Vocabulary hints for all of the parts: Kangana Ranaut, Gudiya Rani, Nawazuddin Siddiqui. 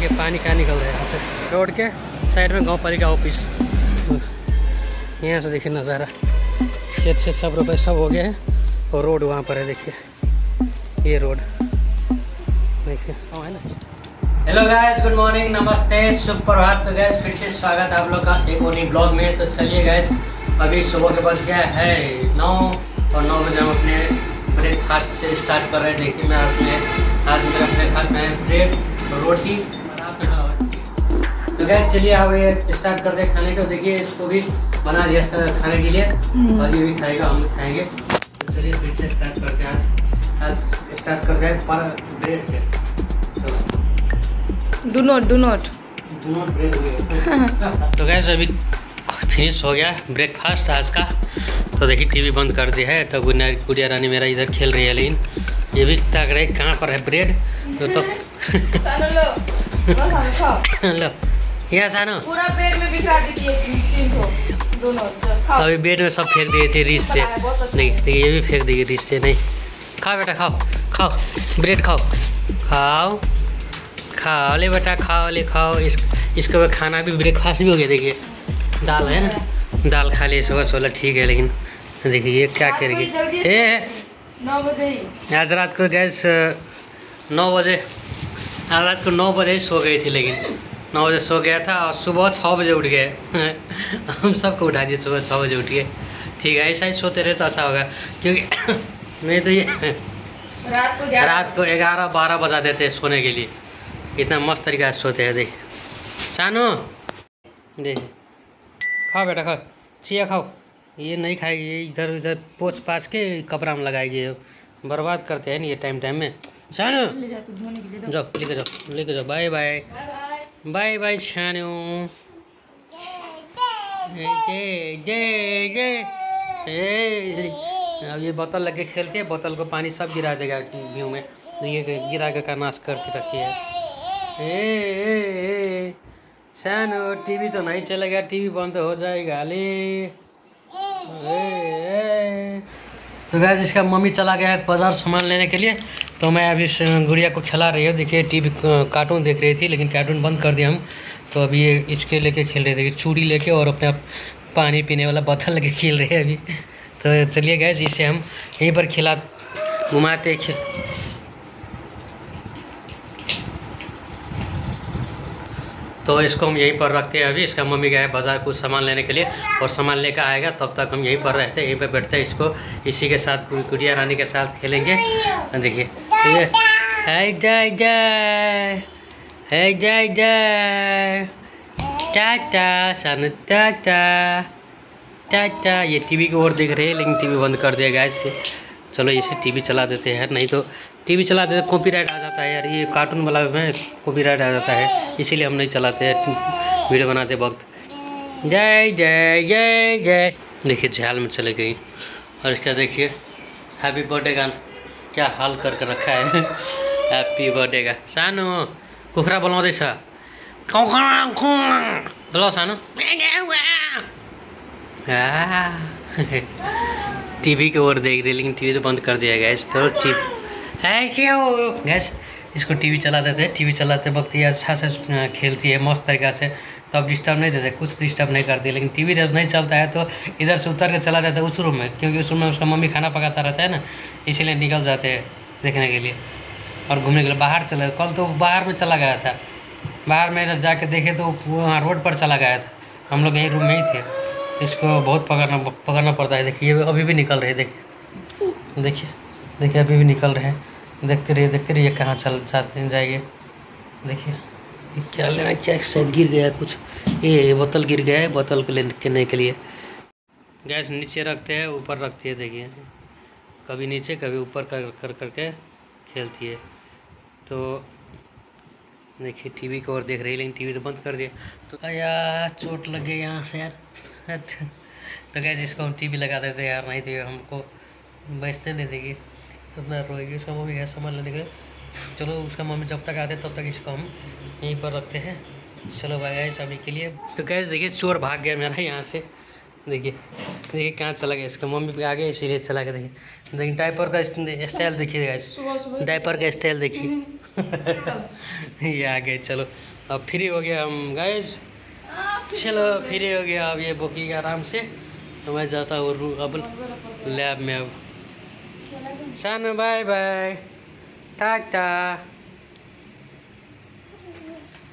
के पानी कहाँ निकल रहा है यहाँ से। रोड के साइड में गाँवपालिका ऑफिस, यहाँ से देखिए नज़ारा, खेत से सब रुपये सब हो गए हैं और रोड वहाँ पर है, देखिए ये रोड देखिए है ना। हेलो गाइस, गुड मॉर्निंग, नमस्ते, सुप्रभात। तो गाइस फिर से स्वागत आप लोग का एक और नई ब्लॉग में। तो चलिए गाइस, अभी सुबह के बज गया है 9 और 9 बजे हम अपने ब्रेकफास्ट से स्टार्ट कर रहे हैं। देखिए मैं आज मेरा ब्रेकफास्ट में ब्रेड रोटी और तो गैस चलिए अब स्टार्ट करते हैं खाने को। देखिए इसको भी बना दिया खाने के लिए और ये भी खाएगा, हम खाएंगे। तो चलिए फिर से स्टार्ट करते हैं। आज स्टार्ट करते हैं ब्रेड से। डू नॉट ब्रेड हो गया। तो गैस अभी फिनिश हो गया ब्रेकफास्ट आज का। तो देखिए टीवी बंद कर दिया है। तो गुड़िया रानी मेरा इधर खेल रही है, लेकिन ये भी ताक रही कहाँ पर है ब्रेड। तो लो ये सानो पूरा पेड़ में बिछा दीजिए 300 दोनों खाओ। अभी पेड़ में सब फेंक दिए थे रीस से, नहीं तो ये भी फेंक देगी रीस से। नहीं खाओ बेटा, खाओ खाओ ब्रेड, खाओ खाओ खाओ ले बेटा, खाओ ले खाओ। इसके बाद खाना भी ब्रेकफास्ट भी हो गया। देखिए दाल है ना, दाल खा ली सुबह सोलह, ठीक है। लेकिन देखिए ये क्या करेगी, ए 9 बजे आज रात को गैस 9 बजे, आज रात को 9 बजे ही सो गई थी। लेकिन 9 बजे सो गया था और सुबह 6 बजे उठ गए। हम सबको उठा दिए, सुबह 6 बजे उठ गए, ठीक है। ऐसा ही सोते रहे तो अच्छा होगा, क्योंकि नहीं तो ये रात को 11-12 बजा देते हैं सोने के लिए। इतना मस्त तरीका से सोते हैं। देख सानो, देख खाओ बेटा, खाओ चिया खाओ। ये नहीं खाएगी, ये इधर उधर पोछ पाछ के कपड़ा में लगाएगी। बर्बाद करते हैं ना ये टाइम में। सानो जाओ लेके जाओ, लेके जाओ, बाय बाय बाय बाय छानो। जय जय जय। अब ये बोतल लग के खेलती है, बोतल को पानी सब गिरा देगा व्यू में। ये गिरा के नाश करती रखी है। ए छानो टीवी तो नहीं चलेगा, टीवी बंद हो जाएगा। ले तो गाइस इसका मम्मी चला गया है बाज़ार सामान लेने के लिए। तो मैं अभी गुड़िया को खिला रही हूँ। देखिए टीवी कार्टून देख रही थी, लेकिन कार्टून बंद कर दिया हम। तो अभी ये इसके लेके खेल रहे थे, चूड़ी लेके और अपने पानी पीने वाला बोतल लेके खेल रहे हैं अभी। तो चलिए गैस इसे हम यहीं पर खिला घुमाते तो इसको हम यहीं पर रखते हैं। अभी इसका मम्मी गया है बाज़ार कुछ सामान लेने के लिए और सामान लेकर आएगा, तब तक हम यहीं पर रहते हैं, यहीं पर बैठते हैं। इसको इसी के साथ गुड़िया रानी के साथ खेलेंगे। देखिए ठीक है, जय जय है, जय जय टाटा सन टाटा टाटा। ये टीवी की ओर देख रहे हैं, लेकिन टीवी बंद कर दिया गैस से। चलो इसे टीवी चला देते हैं, नहीं तो टीवी चला देते कॉपीराइट आ जाता है यार। ये कार्टून वाला में कॉपीराइट आ जाता है, इसीलिए हम नहीं चलाते हैं वीडियो बनाते वक्त। जय जय जय जय। देखिए झाल में चले गई और इसका देखिए हैप्पी बर्थडे का क्या हाल करके रखा है। हैप्पी बर्थडे का सानो कुखरा बोलाउँदैछ, बोला सानो। टीवी की ओर देख रही, लेकिन टीवी तो बंद कर दिया गया। तो टीवी है क्या हो गैस, इसको टीवी चला देते हैं। टीवी चलाते वक्त ये अच्छा से खेलती है मस्त तरीका से, तो अब डिस्टर्ब नहीं देते, कुछ डिस्टर्ब नहीं करती। लेकिन टीवी जब नहीं चलता है तो इधर से उतर के चला जाता है उस रूम में, क्योंकि उस रूम में उसका मम्मी खाना पकाता रहता है ना, इसीलिए निकल जाते हैं देखने के लिए और घूमने के लिए। बाहर चला, कल तो बाहर में चला गया था, बाहर में जाके देखे तो वहाँ रोड पर चला गया था। हम लोग यहीं रूम में ही थे, तो इसको बहुत पकड़ना पड़ता है। देखिए अभी भी निकल रहे, देखिए देखिए देखिए अभी भी निकल रहे हैं। देखते रहिए कहाँ जाते जाइए। देखिए क्या लेना, क्या शायद गिर गया कुछ, ये बोतल गिर गया है, बोतल को लेने के लिए गैस नीचे रखते हैं, ऊपर रखती है। देखिए कभी नीचे कभी ऊपर कर करके खेलती है। तो देखिए टीवी की ओर देख रही, लेकिन टीवी तो बंद कर दिया। तो यार चोट लग गई यहाँ से यार। तो गैस इसको हम टीवी लगा देते यार, नहीं तो हमको बैठने नहीं देगी, उतना रोएगी। उसका मम्मी गैस सामान लेने के, चलो उसका मम्मी जब तक आते तब तक इसको हम यहीं पर रखते हैं। चलो भाई गाइस अभी के लिए। तो गैस देखिए चोर भाग गया मेरा यहाँ से। देखिए देखिए कहाँ चला गया, इसका मम्मी पे आ गया इसीलिए चला गया। देखिए देखिए डायपर का स्टाइल देखिएगा, डायपर का स्टाइल देखिए ये आ गए। चलो अब फ्री हो गया हम गाइस, चलो फ्री हो गया। अब ये बोकेगा आराम से, तो मैं जाता हूँ रू अब लैब में। अब son bye bye Tata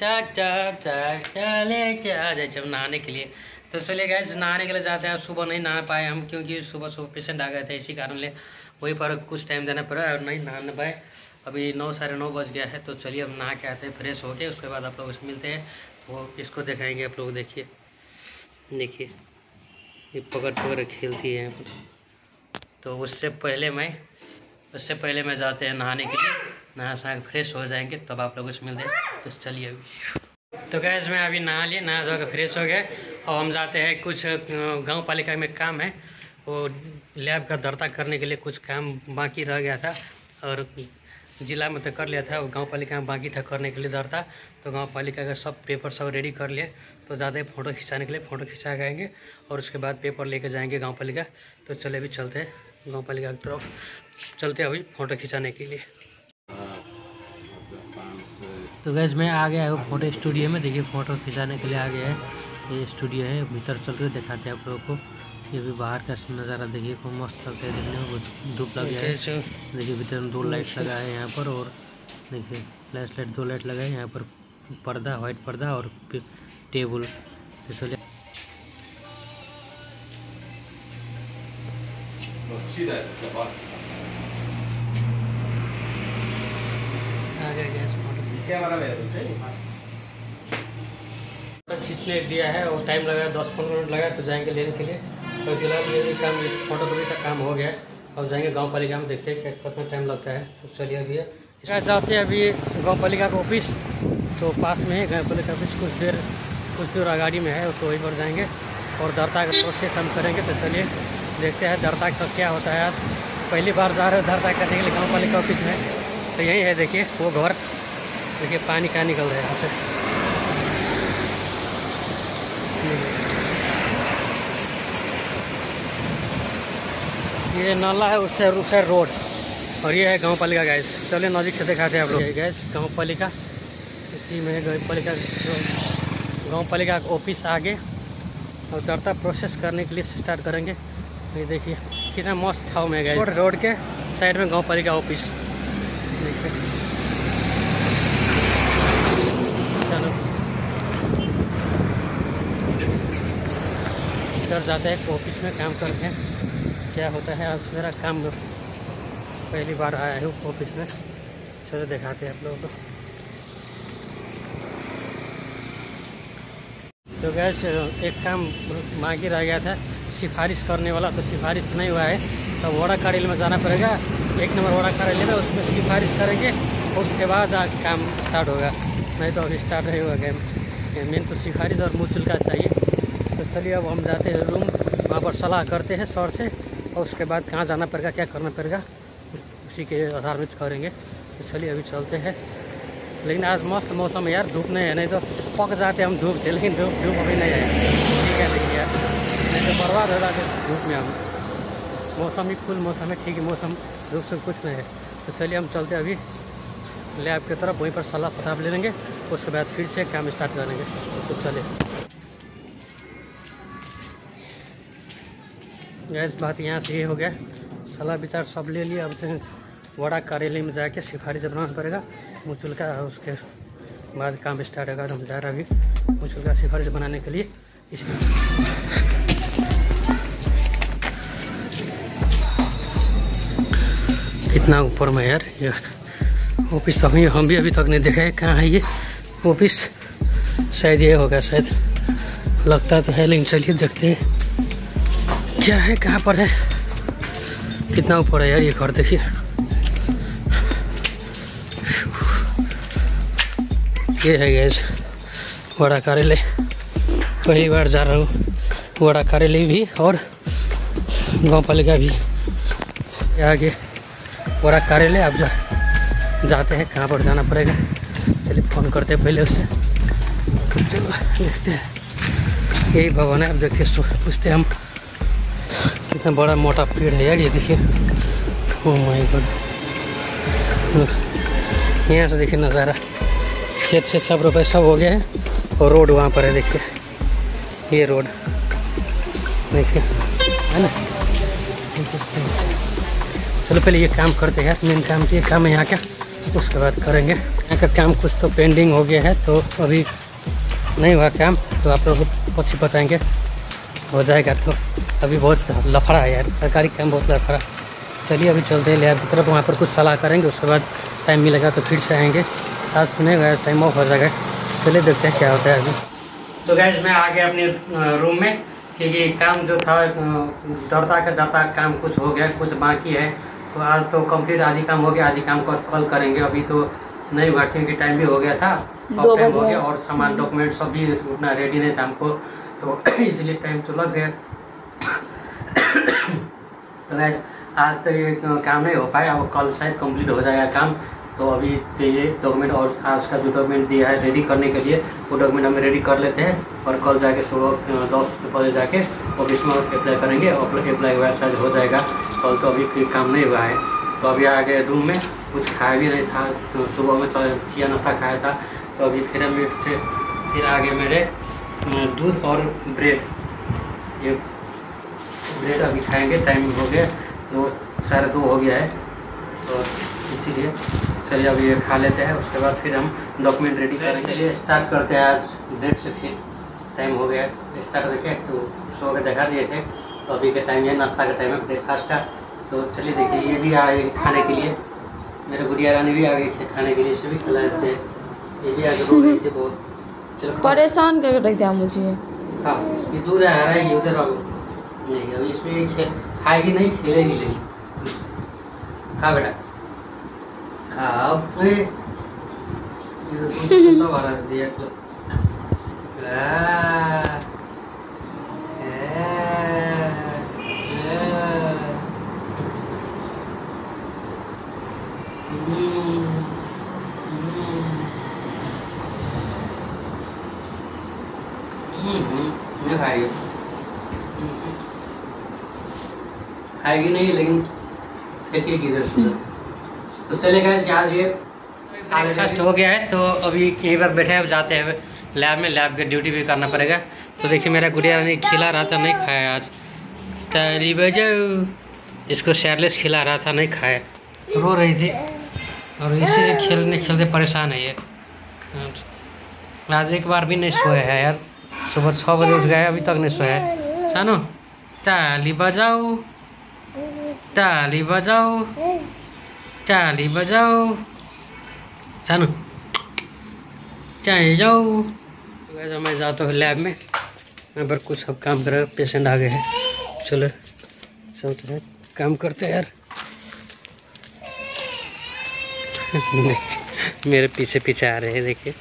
Tata चले आ जाए जब नहाने के लिए। तो चलिए गाइस नहाने के लिए जाते हैं। सुबह नहीं नहा पाए हम क्योंकि सुबह सुबह पेशेंट आ गए थे, इसी कारण ले वहीं पर कुछ टाइम देना पड़ा और नहीं नहा पाए। अभी 9 साढ़े 9 बज गया है, तो चलिए अब नहा के आते हैं फ्रेश होके, उसके बाद आप लोग से मिलते हैं। तो इसको दिखाएंगे आप लोग, देखिए देखिए ये पकड़ पकड़ खेलती है। तो उससे पहले मैं जाते हैं नहाने के लिए, नहा सहा फ्रेश हो जाएंगे तब आप लोगों से मिलते हैं। तो चलिए अभी तो गैस मैं अभी नहा लिया, नहा धोकर फ्रेश हो गए और हम जाते हैं कुछ गांव पालिका में काम है, वो लैब का दर्ता करने के लिए कुछ काम बाकी रह गया था और जिला में तो कर लिया था, वो गांव पालिका में बाकी था करने के लिए दर्ता। तो गांव पालिका का सब पेपर सब रेडी कर लिए, तो ज़्यादा फ़ोटो खिंचाने के लिए फ़ोटो खिंचा जाएंगे और उसके बाद पेपर लेकर जाएंगे गांव पालिका। तो चले भी चलते हैं गांव पालिका की तरफ, चलते हैं अभी फ़ोटो खिंचाने के लिए। तो गैस मैं आ गया हूँ फ़ोटो स्टूडियो में, देखिए फ़ोटो खिंचाने के लिए आ गया है। ये स्टूडियो है, भीतर चल के दिखाते हैं आप लोगों को। ये भी बाहर का नज़ारा देखिए बहुत मस्त लगता है देखने में। धूप लग गया है, देखिए भीतर में 2 लाइट लगाए हैं यहाँ पर, और देखिए फ्लैश लाइट 2 लाइट लगाए यहाँ पर, पर्दा वाइट पर्दा और टेबल। खींचने दिया है और टाइम लगाया 10-15 मिनट लगा, तो जाएंगे लेने के लिए। तो फिलहाल ये भी काम फोटोग्राफी का काम हो गया, अब जाएंगे गांव पालिका में, देखते हैं कितना टाइम लगता है। तो चलिए अभी जाते हैं अभी गांव पालिका का ऑफिस, तो पास में है गांव पालिका ऑफिस, कुछ दूर आगाड़ी में है, तो वहीं पर जाएंगे और दर्ता का प्रोसेस हम करेंगे। तो चलिए देखते हैं दर्ता का क्या होता है। आज पहली बार जा रहे हो दर्ता करने के लिए गाँव पालिका ऑफिस में, तो यही है देखिए वो घर, देखिए पानी कहाँ निकल रहा है यहाँ से। ये नाला है उससे उस रोड, और ये है गांव पालिका गैस। चलिए नज़दीक से दिखाते हैं आप लोग। गैस गांव पालिका इसी में गांव पालिका ऑफिस आगे, और दर्ता प्रोसेस करने के लिए स्टार्ट करेंगे। ये देखिए कितना मस्त ठाव में गए, रोड के साइड में गांव पालिका ऑफिस। देखिए चलो इधर जाते हैं ऑफिस में काम करते हैं क्या होता है। आज मेरा काम पहली बार आया है ऑफिस में, चलो दिखाते हैं आप लोगों को। तो गैस एक काम बाकी रह गया था सिफारिश करने वाला, तो सिफारिश नहीं हुआ है, तो वड़ा कार्यालय में जाना पड़ेगा। 1 नंबर वड़ा कार्यालय में, उसमें सिफारिश करेंगे उसके बाद आज काम स्टार्ट होगा, नहीं तो अभी स्टार्ट नहीं हुआ गेम। मेन तो सिफारिश और मुचुल का चाहिए। तो चलिए अब हम जाते हैं रूम, वहाँ पर सलाह करते हैं सर से, और उसके बाद कहाँ जाना पड़ेगा क्या करना पड़ेगा उसी के आधार में करेंगे। तो चलिए अभी चलते हैं। लेकिन आज मस्त मौसम है यार, धूप नहीं है, नहीं तो पक जाते हम धूप से, लेकिन धूप अभी नहीं है ठीक है, लेकिन यार नहीं तो बर्बाद हो जाते धूप में हम। मौसम ही फुल मौसम है ठीक है, मौसम धूप से कुछ नहीं है। तो चलिए हम चलते अभी लैब की तरफ, वहीं पर सलाह सलाह ले लेंगे, उसके बाद फिर से काम स्टार्ट करेंगे। तो चलिए गैस बात यहाँ से ये हो गया, सलाह विचार सब ले लिया। अब से वड़ा कार्यालय में जाके सिफारिश बनाना पड़ेगा मुचुल का, उसके बाद काम स्टार्ट होगा। हम जा रहे हैं अभी मुचुल का सिफारिश बनाने के लिए। इसमें कितना ऊपर में यार, ये ऑफिस तो हम भी अभी तक नहीं देखा है कहाँ है ये ऑफिस, शायद ये होगा शायद, लगता तो है लेकिन चलिए देखते हैं क्या है कहाँ पर है। कितना ऊपर है यार ये घर, देखिए ये है गैस वड़ा कार्यालय। पहली बार जा रहा हूँ वड़ा कार्यालय भी और गाँव पालिका भी। आगे वड़ा कार्यालय आप जाते हैं कहाँ पर जाना पड़ेगा, चलिए फ़ोन करते हैं पहले उससे, चलो देखते हैं। यही भवन है। आप देखिए पूछते हम, कितना बड़ा मोटा पेड़ है यार ये देखिए। ओ माय गॉड, यहाँ से देखिए नज़ारा, खेत से सब रुपये सब हो गया है और रोड वहाँ पर है देखिए, ये रोड देखिए है ना। चलो पहले ये काम करते हैं यार, मेन काम ये काम है यहाँ का, उसके बाद करेंगे। यहाँ का काम कुछ तो पेंडिंग हो गया है तो अभी नहीं हुआ काम, तो आप लोग कुछ ही बताएँगे हो जाएगा। तो अभी बहुत लफड़ा है यार, सरकारी काम बहुत लफड़ा। चलिए अभी चलते हैं लैब की तरफ, वहाँ पर कुछ सलाह करेंगे, उसके बाद टाइम मिलेगा तो फिर से आएँगे। आज तो नहीं गया, टाइम ऑफ हो जाएगा। चलिए देखते हैं क्या होता है अभी। तो गैस मैं आ गया अपने रूम में, क्योंकि काम जो था डरता काम कुछ हो गया, कुछ बाकी है। तो आज तो कंप्लीट आधी काम हो गया, आधी काम कल करेंगे। अभी तो नहीं हुआ क्योंकि टाइम भी हो गया था, टाइम हो गया और सामान डॉक्यूमेंट सब भी उतना रेडी नहीं था हमको, तो इसलिए टाइम तो लग गया। तो गैस आज तो ये काम नहीं हो पाया, वो कल शायद कंप्लीट हो जाएगा काम। तो अभी ये डॉक्यूमेंट और आज का जो डॉक्यूमेंट दिया है रेडी करने के लिए, वो डॉक्यूमेंट हम रेडी कर लेते हैं और कल जाके सुबह 10 बजे जाके ऑफिस में अप्लाई करेंगे और अप्लाई हुआ शायद हो जाएगा। कल तो अभी कोई काम नहीं हुआ है। तो अभी आ गए रूम में, कुछ खाया भी नहीं था, तो सुबह में चिया नाश्ता खाया था। तो अभी फिर आ गए मेरे दूध और ब्रेड, ये ब्रेड अभी खाएँगे। टाइम हो गया 2:30 हो गया है, तो इसीलिए चलिए अब ये खा लेते हैं, उसके बाद फिर हम डॉक्यूमेंट रेडी करेंगे। चलिए स्टार्ट करते हैं आज 1:30 से। फिर टाइम हो गया स्टार्ट देखिए, तो सो के दिखा दिए थे, तो अभी के टाइम है नाश्ता का टाइम है, ब्रेकफास्ट का। तो चलिए देखिए ये भी आगे खाने के लिए, मेरे गुड़िया रानी भी आगे खाने के लिए, इसे भी खिला देते हैं। ये भी आगे रो रही थी बहुत, चलो परेशान करके रख दिया मुझे। हाँ ये दूर आ रहा है, उधर नहीं अभी इसमें खाएगी नहीं, खेलेगी नहीं। खा बेटा खाओ, खाएगी नहीं लेकिन देखिए किधर सुंदर। तो चले गए आज ये ब्रेकफास्ट हो गया है, तो अभी यहीं पर बैठे हैं, अब जाते हैं लैब में, लैब की ड्यूटी भी करना पड़ेगा। तो देखिए मेरा गुड़िया रानी खिला रहा था, नहीं खाया आज, ताली बजाओ। इसको सैरलेस खिला रहा था, नहीं खाया, रो रही थी और इसी से खेलने खेलते परेशान है ये। आज एक बार भी नहीं सोया है यार, सुबह 6 बजे उठ गया, अभी तक नहीं सोया है। सानो ताली बजाओ, ताली बजाओ, ताली बजाओ, सानू चाय जाओ। तो मैं जाता हूँ लैब में, यहाँ पर कुछ सब काम कर रहा है, पेशेंट आ गए हैं। चलो चलते हैं, काम करते हैं यार। मेरे पीछे पीछे आ रहे हैं देखिए।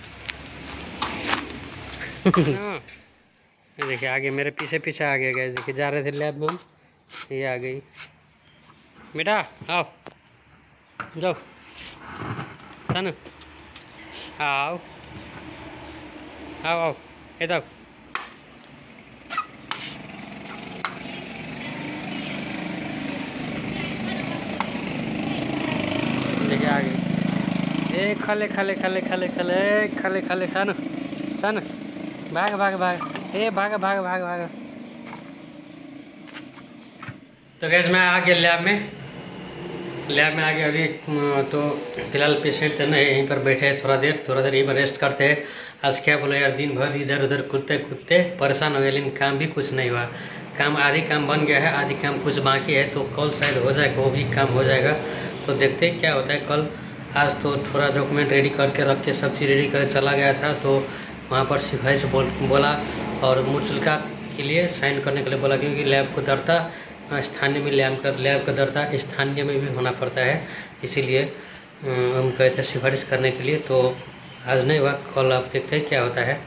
देखिए आगे मेरे पीछे पीछे आ गए गए, देखिए जा रहे थे लैब में, ये आ गई। बेटा आओ जाओ, सानू आओ आओ आओ, ये जाओ। लेके आ गए, ए खले खले खले खले खले खले खले, सानू सानू भाग भाग भाग, ए भाग भाग भाग भाग। तो गैस मैं आ गया लैब में, आगे अभी तो फिलहाल पेशेंट नहीं, यहीं पर बैठे हैं थोड़ा देर यहीं पर रेस्ट करते हैं। आज क्या बोला यार, दिन भर इधर उधर कूदते परेशान हो गए, लेकिन काम भी कुछ नहीं हुआ। काम आधी काम बन गया है, आधी काम कुछ बाकी है, तो कल शायद हो जाएगा, वो भी काम हो जाएगा। तो देखते हैं क्या होता है कल। आज तो थोड़ा डॉक्यूमेंट रेडी करके रख के सब चीज़ रेडी करके चला गया था, तो वहाँ पर सिपाही से बोला और मुचलका के लिए साइन करने के लिए बोला, क्योंकि लैब को डर था, स्थानीय में लैब का दर था, स्थानीय में भी होना पड़ता है, इसीलिए हम गए थे सिफारिश करने के लिए। तो आज नहीं हुआ, कल आप देखते हैं क्या होता है।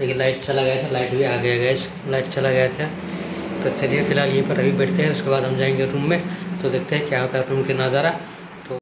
लेकिन लाइट चला गया था, लाइट भी आ गया गैस, लाइट चला गया था। तो चलिए फिलहाल यहीं पर अभी बैठते हैं, उसके बाद हम जाएंगे रूम में, तो देखते हैं क्या होता है रूम के नज़ारा।